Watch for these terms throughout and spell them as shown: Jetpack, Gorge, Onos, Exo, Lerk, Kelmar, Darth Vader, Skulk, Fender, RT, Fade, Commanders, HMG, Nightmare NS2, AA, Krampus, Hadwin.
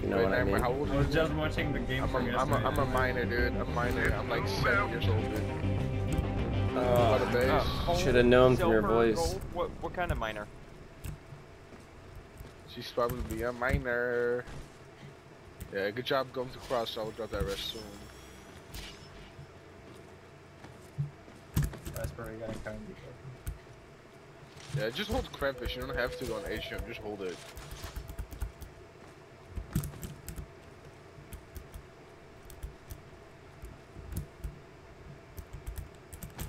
You know what I mean? I was just watching the game. I'm a minor, dude. I'm minor. I'm like 7 years old, dude. Should have known from your voice. What kind of minor? She's probably a minor. Yeah, good job going to cross. I'll drop that rest soon. That's probably gonna come before. Yeah, just hold Krampus. You don't have to go on HM. Just hold it.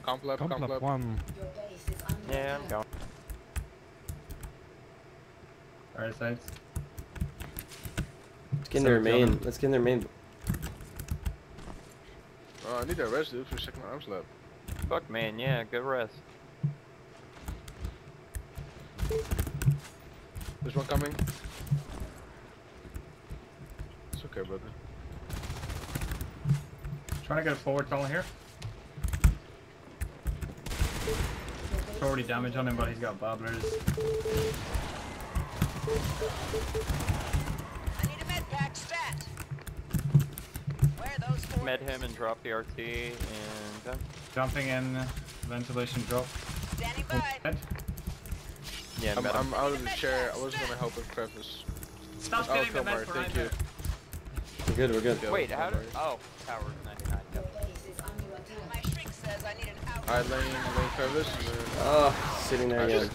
Comp lab one. Yeah, I'm going. Alright, sides. Let's get in their main. Let's get in their main. Oh, I need that rest, dude, for second arm slap. Fuck, man, yeah, good rest. There's one coming. It's okay, brother. Trying to get a forward tunnel here. It's already damage on him, but he's got bobblers. I need a med pack stat. Where are those four? Med him and drop the RT and done. Jumping in, ventilation drop. Standing by. Yeah, I'm out of the chair. I wasn't gonna help with Krampus. Stop getting the med for thank you. We're good, we're good. Wait, how did. Oh, tower 99. My shrink says I need an hour. Alright, lane Krampus. Oh, sitting there again.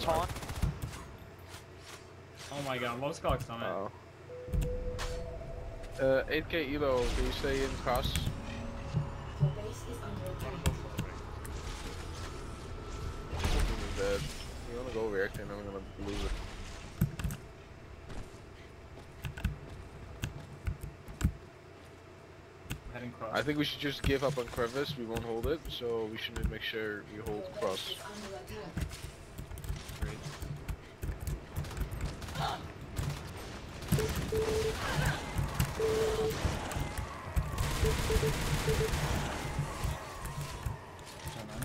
Oh my god, low Skulk's on it. Oh. 8k elo, do you stay in cross? Dead. I'm gonna go over and I'm gonna lose it. Heading cross. I think we should just give up on crevice. We won't hold it, so we should make sure we hold cross. Great.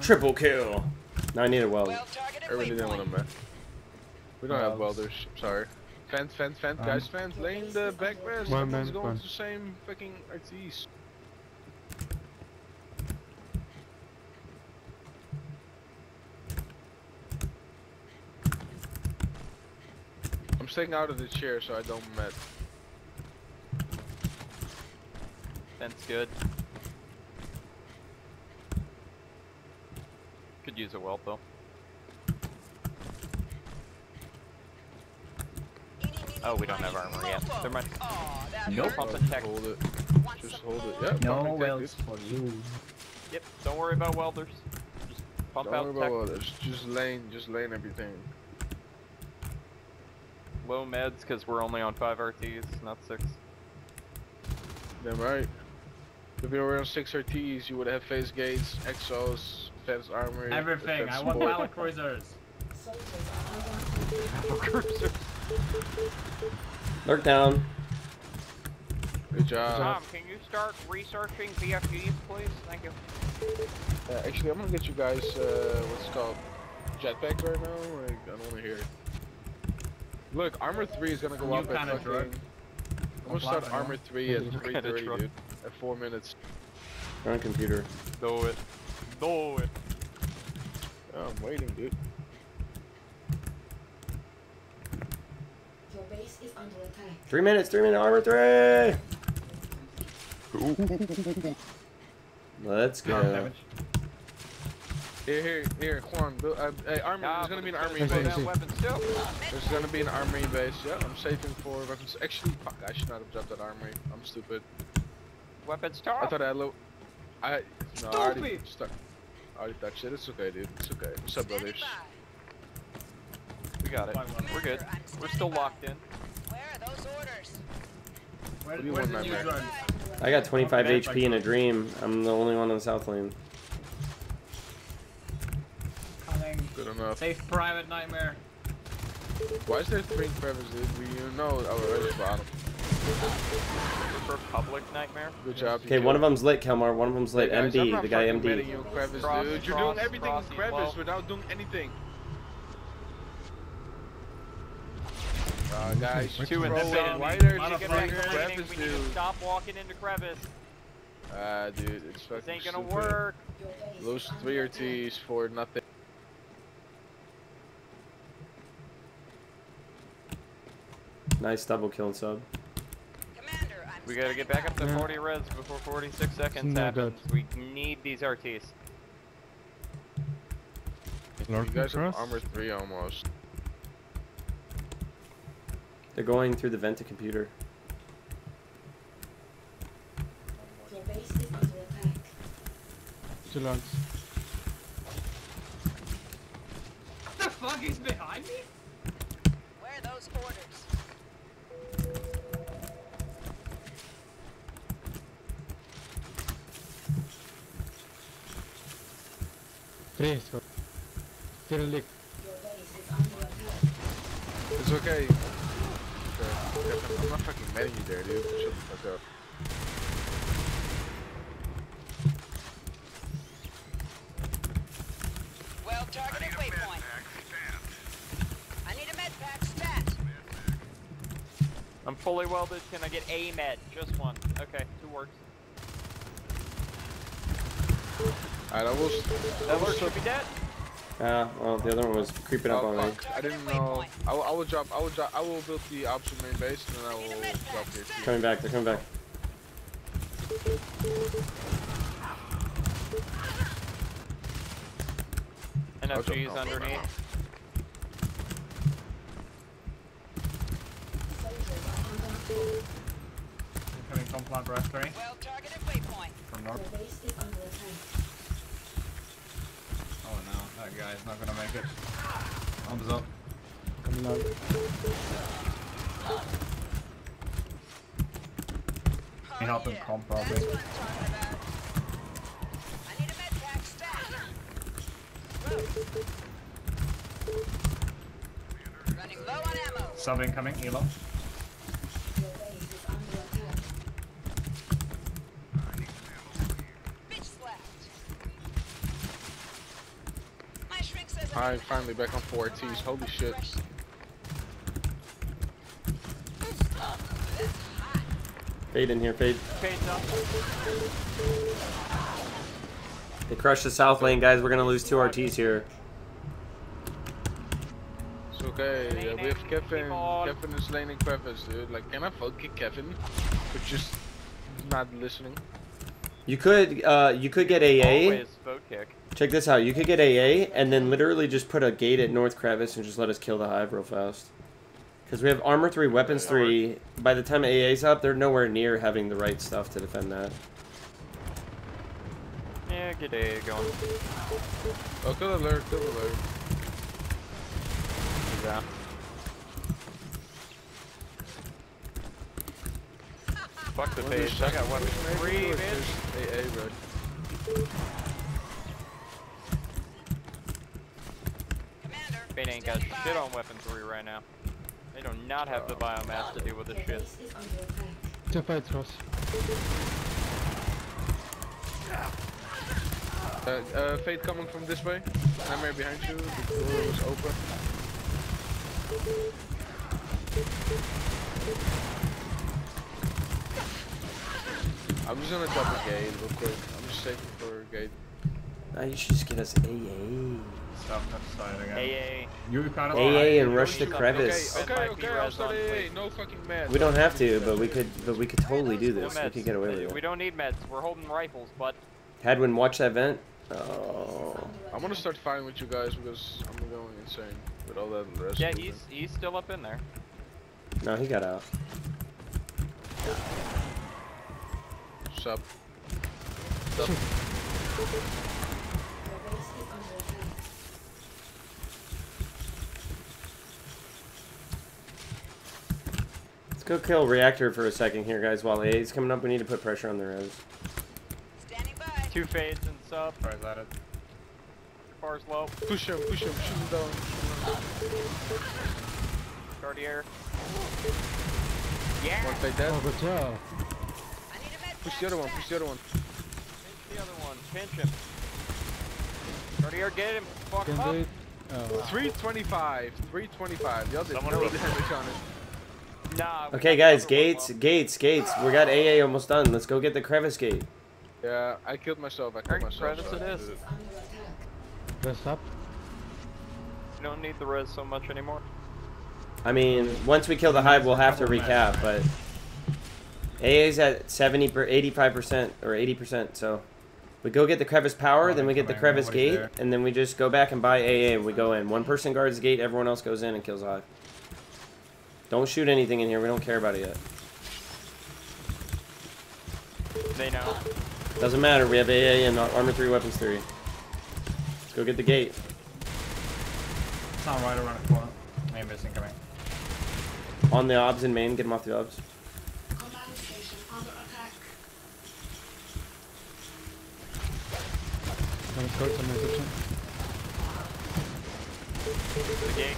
Triple kill. Now I need a weld. I really didn't want to mess. We don't have welders, sorry. Fence, guys, fence. Lay in the back rest. Everyone's going to the same fucking RTs. I'm staying out of the chair so I don't met. Fence good. Could use a weld though. Oh, we don't have armor yet. There might. No pump and tech. Hold it. Just hold it. Yep, no welds for you. Yep. Don't worry about welders. Just pump out tech. Don't worry about welders. Just lane everything. Low meds because we're only on 5 RTs, not 6. Damn right. If we were on 6 RTs, you would have phase gates, exos, fence armor, everything. I want power cruisers. Lurk down. Good job. Tom, can you start researching BFGs, please? Thank you. Actually, I'm gonna get you guys, what's it called? Jetpack right now? Like, I don't wanna hear it. Look, armor 3 is gonna go up at fucking... I'm gonna start armor 3 at 3:30, dude. At 4 minutes. You're on computer. Do it. Do it. Oh, I'm waiting, dude. Your base is under attack. 3 minutes, armor 3! Let's go. Here, Juan. Armor, there's gonna be an armory base. There's gonna be an armory base. Yeah, I'm saving for weapons. Actually, fuck, I should not have dropped that armory. I'm stupid. Weapons top. I thought I had low. No, I already touched it. It's okay, dude. It's okay. What's up, brothers? We got it. We're good. We're still locked in. Where are those orders? Where do you want my man? I got 25 HP in a dream. I'm the only one in the south lane. Good enough. Safe private nightmare. Why is there 3 crevices, dude? You know our other bottom. For public nightmare. Good job. Okay, one of them's lit, Kelmar. One of them's lit. Guys, MD, the guy MD. You, crevice, cross, dude. You're doing everything in crevice without doing anything. Guys, two and seven. Why don't you get crevice, dude? We need to stop walking into crevice. Dude, it's fucking stupid. This ain't gonna work. Those three RTs for nothing. Nice double kill sub. Commander, we gotta get back up to 40 reds before 46 seconds happens. We need these RTs. You guys are armor 3 almost. They're going through the vent to computer. Your base is under attack. Two logs. What the fuck is behind me? Where are those orders? Please, your base is under attack. It's okay. I'm not fucking mad at you there, dude. Shut the fuck up. Well targeted waypoint. I need a med pack stat. I'm fully welded. Can I get a med? Just one. Okay, two works. Alright, I will. That works. Should be dead. Yeah, well, the other one was creeping up on me. I didn't know. I will build the option main base, and then I will drop here. Coming back, they're coming back. NFG's underneath. Coming from plant breath 3. Well targeted waypoint. From north. Oh no, that guy's not gonna make it. Arms up. Coming up. Can you help him comp probably? That's what I'm talking about. I need a med pack stat. Running low on ammo. Sub incoming, Elo. I'm finally back on 4 T's, holy shit. Fade in here, Fade. They crushed the south lane, guys. We're gonna lose 2 RTs here. It's okay, we have Kevin. Kevin is laning crevice, dude. Like, can I fuck kick Kevin? But just not listening. You could get AA. Always vote kick. Check this out. You could get AA and then literally just put a gate at North Crevice and just let us kill the hive real fast. Because we have armor 3, weapons 3. By the time AA's up, they're nowhere near having the right stuff to defend that. Yeah, get AA going. Oh, kill the Lerk, kill the Lerk. Yeah. Fuck the page. I got weapons 3, bitch. AA, bro. Fade ain't got shit on weapon 3 right now. They do not have the biomass to deal with this shit. Fade coming from this way. I'm right behind you. The door is open. I'm just gonna drop a gate real quick. I'm just saving for a gate. Now you should just get us AA. Stop outside again. AA and rush the crevice. Okay, I'll start AA. No fucking meds. We don't have to, but we could totally do this. We could get away with it. We don't need meds. We're holding rifles, but. Hadwin, watch that vent. Oh. I'm gonna start fighting with you guys because I'm going insane with all that rest. Yeah, he's still up in there. No, he got out. What's up? What's up? Let's go kill reactor for a second here, guys. While AA's coming up, we need to put pressure on the rows. Standing by. 2 fades and sub. Alright, let it. Bar's low. Push him, shoot him down. Guardier. Yeah. One fade dead. Oh, good job. Push the other one. Pinch the other one. Pinch him. Guardier, get him. Fuck him up. Oh, wow. 325. Y'all did no damage on it. Nah. Okay, guys, gates. We got AA almost done. Let's go get the crevice gate. Yeah, I killed myself. So it is. Rest up. You don't need the res so much anymore. I mean, once we kill the hive, we'll have to recap, but AA's at 85% or 80%, so we go get the crevice power, then we get the crevice gate, and then we just go back and buy AA. We go in. One person guards the gate, everyone else goes in and kills the hive. Don't shoot anything in here. We don't care about it yet. They know. Doesn't matter. We have AA and armor 3, weapons 3. Let's go get the gate. It's not right around the corner. I am missing coming. On the obs in main. Get him off the obs. Command station under attack. I'm going to the reception. The gate.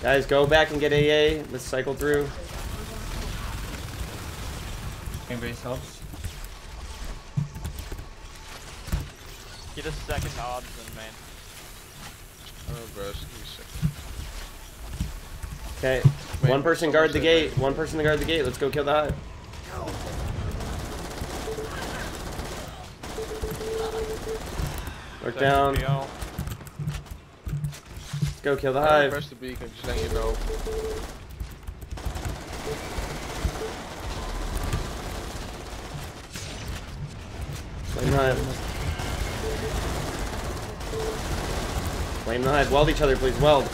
Guys, go back and get AA. Let's cycle through. Anybody helps? Get a second obs in main. Okay, one person guard the gate. One person to guard the gate. Let's go kill the hive. Work down. Let's go kill the hive. Press the beacon, just letting you know. Flame hive. Flame the hive. Weld each other, please. Weld.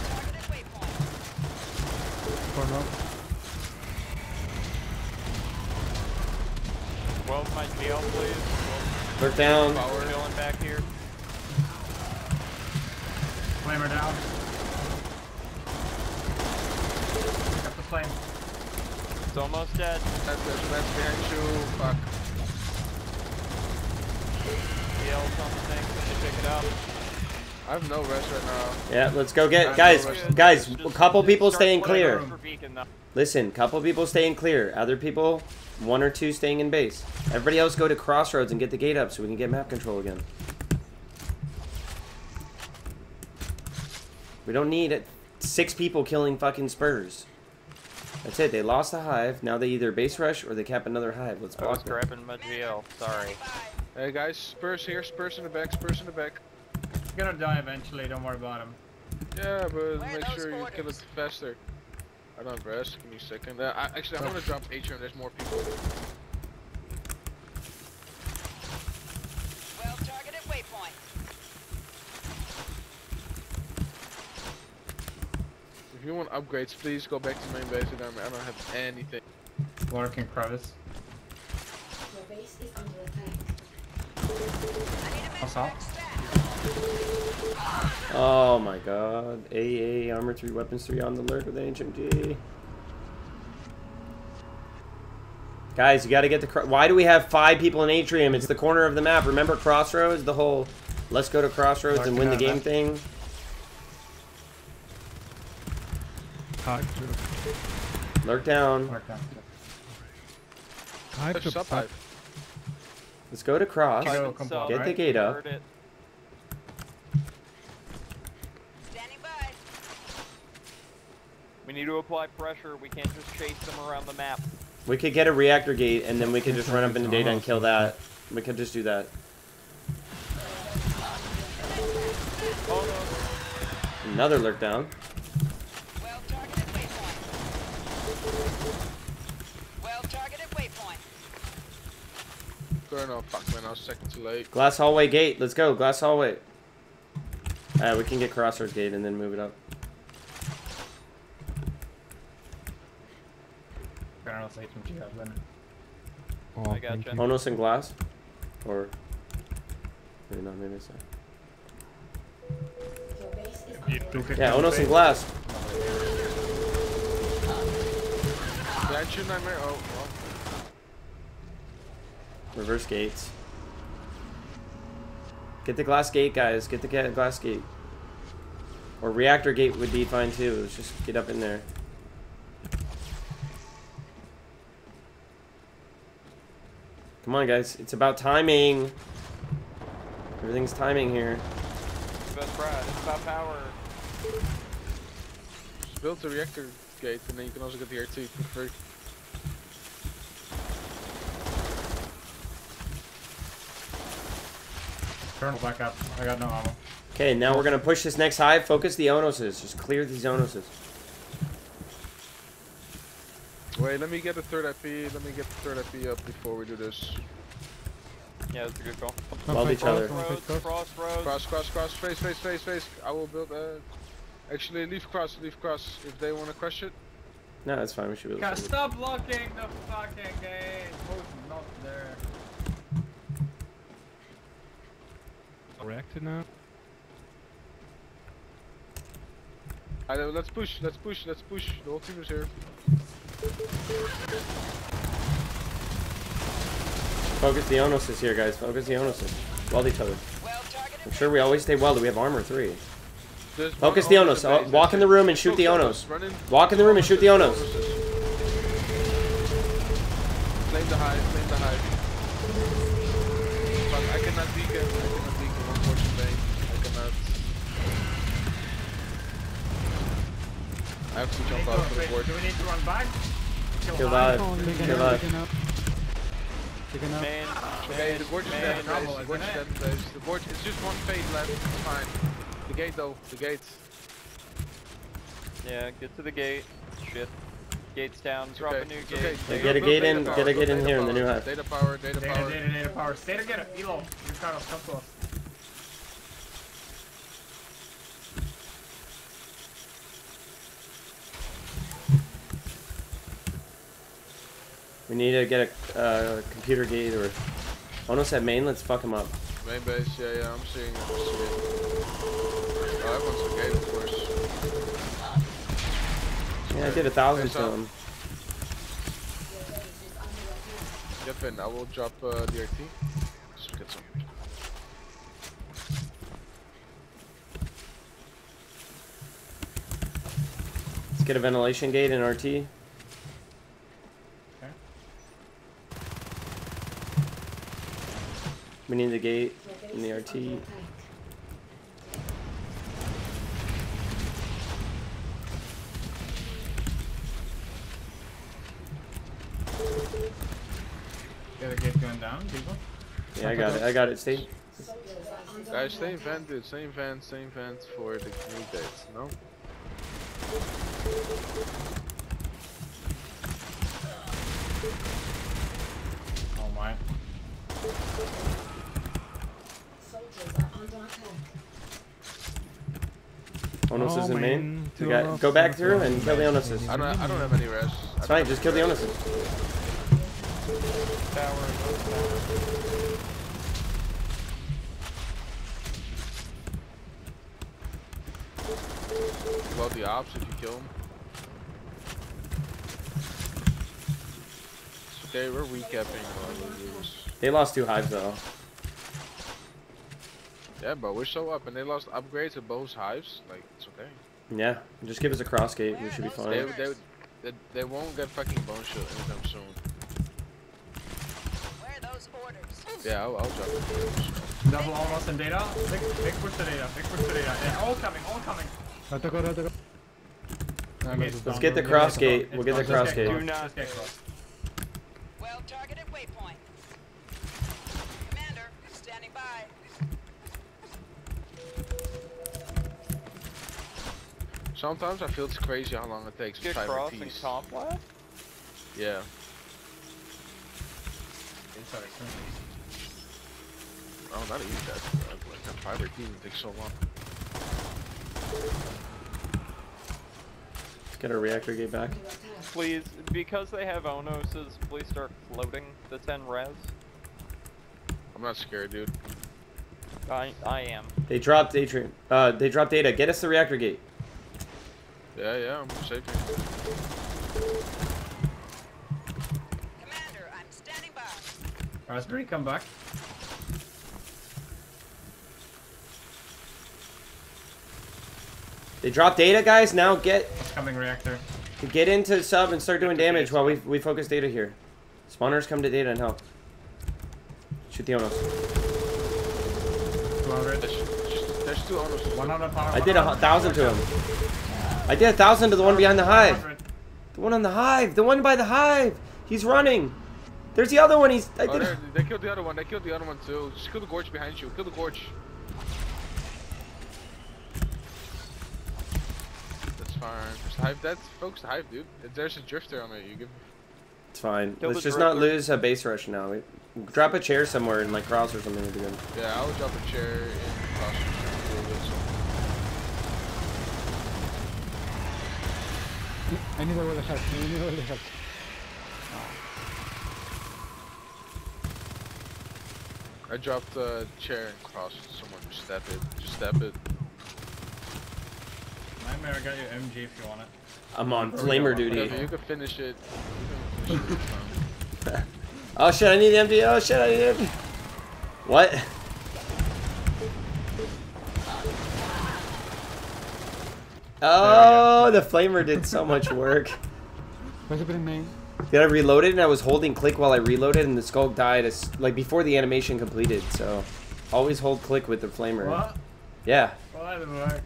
Weld my tail, please. Lurk down. Power going back here. Flamer down. Pick up the flame. It's almost dead. That's bearing too. Fuck. Yell something. They pick it up. I have no rest right now. Yeah, let's go get guys. Couple people staying clear. Listen, couple people staying clear. Other people, 1 or 2 staying in base. Everybody else go to crossroads and get the gate up so we can get map control again. We don't need it. 6 people killing fucking spurs. That's it. They lost the hive. Now they either base rush or they cap another hive. Let's block. I was grabbing my GL. Sorry. Hey guys, spurs here. Spurs in the back. Spurs in the back. He's gonna die eventually, don't worry about him. Yeah, but make sure you kill it faster. I don't have rest, give me a second. Actually, I'm gonna drop atrium, there's more people. Well targeted waypoint. If you want upgrades, please go back to main base and I don't have anything. Larkin crevice. Your base is under attack. What's up? Oh my god. AA, armor 3, weapons 3 on the Lerk with HMG. Guys, you gotta get the... Why do we have 5 people in Atrium? It's the corner of the map. Remember Crossroads? The whole let's go to Crossroads and win the game thing? Lerk down. Let's go to Cross. Get the gate up. We need to apply pressure. We can't just chase them around the map. We could get a reactor gate, and then we could just run up into data and kill that. We could just do that. Another lurk down. Well targeted waypoint. Well targeted waypoint. Going on, fuck man, I was second too late. Glass hallway gate. Let's go. Glass hallway. Alright, we can get crossroads gate and then move it up. Oh, I got you. Onos and glass? Or maybe not, maybe it's not. Yeah, Onos and glass. Reverse gates. Get the glass gate, guys. Get the glass gate. Or reactor gate would be fine too. Let's just get up in there. Come on, guys. It's about timing. Everything's timing here. It's about power. build the reactor gate and then you can also get the R2 for free. Turn back up. I got no ammo. Okay, now we're gonna push this next hive. Focus the Onoses. Just clear these Onoses. Wait, let me get the third IP. Let me get the third IP up before we do this. Yeah, that's a good call. Love each other. Crossroads. Cross. Face. I will build. Actually, leave cross. If they want to crush it. No, that's fine. We should build. God, stop blocking the fucking gate. Who's not there? Reacted now. I know, let's push. The whole team is here. Focus the Onos is here, guys. Focus the Onos. Weld each other. Make sure we always stay welded. We have armor 3. Focus the Onos. Walk in the room and shoot the Onos. Walk in the room and shoot the Onos. Flame the hive. Fuck, I cannot beacon. Unfortunately, I cannot. I have to jump out for the board. Do we need to run back? Kill live. Chicken up. Okay, the board is dead in place. The board is just one fade left. It's fine. The gate though. The gate. Yeah, get to the gate. Shit. Gate's down. Drop a new gate. Okay. Yeah, get a gate in. Get a gate in here in the new house. Data power. Data power. Stay together. Elo. You're kind of tough to us. We need to get a computer gate or Onos at main. Let's fuck him up. Main base, yeah, I'm seeing it. I want some gate, of course. Yeah, I did 1,000 to him. Yep, I will drop the RT. Let's get some. Let's get a ventilation gate and RT. We need the gate and the RT. Got a gate going down, people? Yeah, I got it, Steve. Guys, same vent, dude. Same vent for the new gate, no? Oh my. Onos is in main. Go back through and kill the Onoses. I don't have any rest. It's fine, just kill the Onoses. About the ops if you kill them. Okay, we're recapping. They lost 2 hives though. Yeah, but we're so up, and they lost upgrades at both hives. Like, it's okay. Yeah, just give us a cross gate. We should be fine. They won't get fucking bone shot anytime soon. Where are those orders? Yeah, I'll drop it. Double almost in data. Big push the data. Yeah, all coming. Okay, let's get the cross gate. We'll get the cross gate. Do not get cross. Well targeted waypoint. Commander, standing by. Sometimes I feel it's crazy how long it takes to try to piece. Yeah. Inside. Oh, not easy. Like that fiber team takes so long. Let's get our reactor gate back. Please, because they have Onoses, please start floating the 10 res. I'm not scared, dude. I am. They dropped Atrium. They dropped data. Get us the reactor gate. Yeah, I'm shaking. Commander, I'm standing by. Raspberry, come back. They dropped data, guys. Now get. What's coming, reactor? Get into sub and start doing damage while we focus data here. Spawners come to data and help. Shoot the Onos. There's 2 Onos. I did 1,000 to him. I did 1,000 to the one behind the hive. The one on the hive. The one by the hive. He's running. There's the other one. He's. I did. Oh, they killed the other one. They killed the other one too. Just kill the Gorge behind you. Kill the Gorge. That's fine. Just hive. That's folks. The hive, dude. If there's a drifter on there, you give. It's fine. Let's just not lose a base rush now. We drop a chair somewhere in like Cross or something. Yeah, I would drop a chair in Cross. I need to roll the help. I need to roll the help. I dropped a chair and Crossed. Someone just step it. Just step it. Nightmare, I got your MG if you want it. I'm on flamer duty. Whatever, you can finish it. You can finish it. Oh shit, I need the MG. Oh shit, I need the MG. What? Oh, the flamer did so much work. What's happening, man? Then I reloaded and I was holding click while I reloaded and the Skulk died as, like, before the animation completed, so always hold click with the flamer. What? Yeah. Well, that didn't work.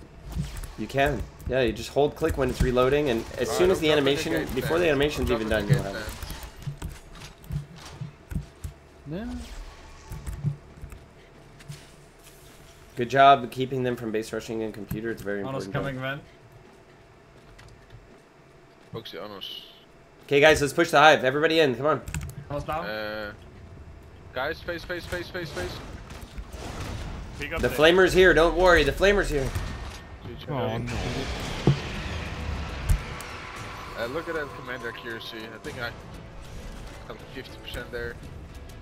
You can. Yeah, you just hold click when it's reloading and as soon as the animation, before the animation's even done, you'll have it. No. Good job keeping them from base rushing and computer, it's very important. Onos coming, man. Folks, the Onos. Okay, guys, let's push the hive. Everybody in, come on. Onos down. Guys, face. The flamer's here, don't worry, the flamer's here. Oh, no. Look at that command accuracy. I think I'm 50% there.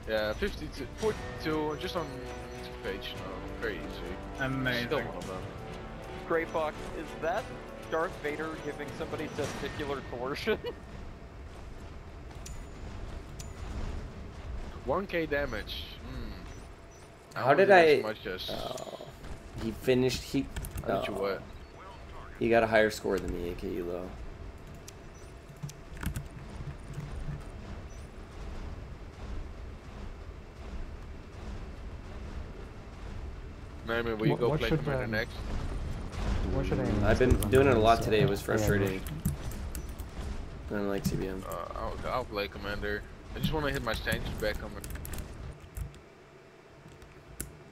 Yeah, 50 to 42, just on page now. Very easy. Amazing. Still one of them. Grey Fox, is that Darth Vader giving somebody testicular torsion? 1k damage. Mm. How did I? He finished. He. How did you what? He got a higher score than me, aka low. Nightmare, will you go play Commander next? I've been doing it a lot today. It was frustrating. I don't like CBM. I'll play Commander. I just want to hit my stanchions back on my...